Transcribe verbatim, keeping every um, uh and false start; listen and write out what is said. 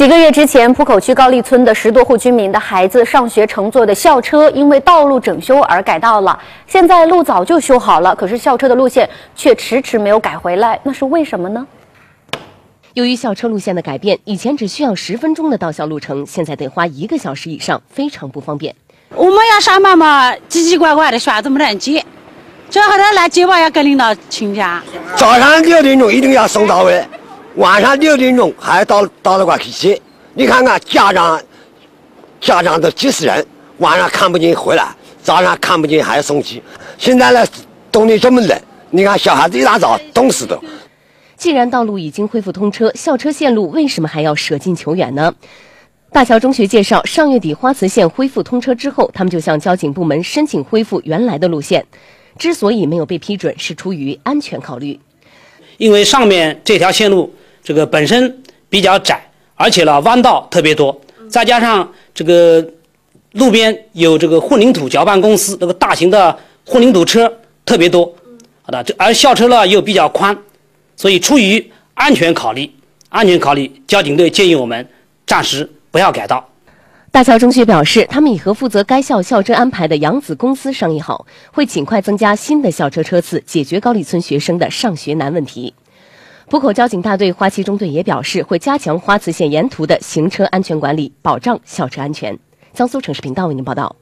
几个月之前，浦口区高丽村的十多户居民的孩子上学乘坐的校车，因为道路整修而改道了。现在路早就修好了，可是校车的路线却迟迟没有改回来，那是为什么呢？由于校车路线的改变，以前只需要十分钟的到校路程，现在得花一个小时以上，非常不方便。我们要上班嘛，叽叽呱呱的说怎么能接，最后他来接我要跟领导请假。早上六点钟一定要送到位。 晚上六点钟还到到那块去接，你看看家长，家长都急死人。晚上看不见回来，早上看不见还要送去。现在呢，冬天这么冷，你看小孩子一大早冻死的。既然道路已经恢复通车，校车线路为什么还要舍近求远呢？大桥中学介绍，上月底花慈县恢复通车之后，他们就向交警部门申请恢复原来的路线。之所以没有被批准，是出于安全考虑。因为上面这条线路。 这个本身比较窄，而且呢弯道特别多，再加上这个路边有这个混凝土搅拌公司那个大型的混凝土车特别多，好的，这而校车呢又比较宽，所以出于安全考虑，安全考虑，交警队建议我们暂时不要改道。大桥中学表示，他们已和负责该校校车安排的扬子公司商议好，会尽快增加新的校车车次，解决高丽村学生的上学难问题。 浦口交警大队花七中队也表示，会加强花慈县沿途的行车安全管理，保障校车安全。江苏城市频道为您报道。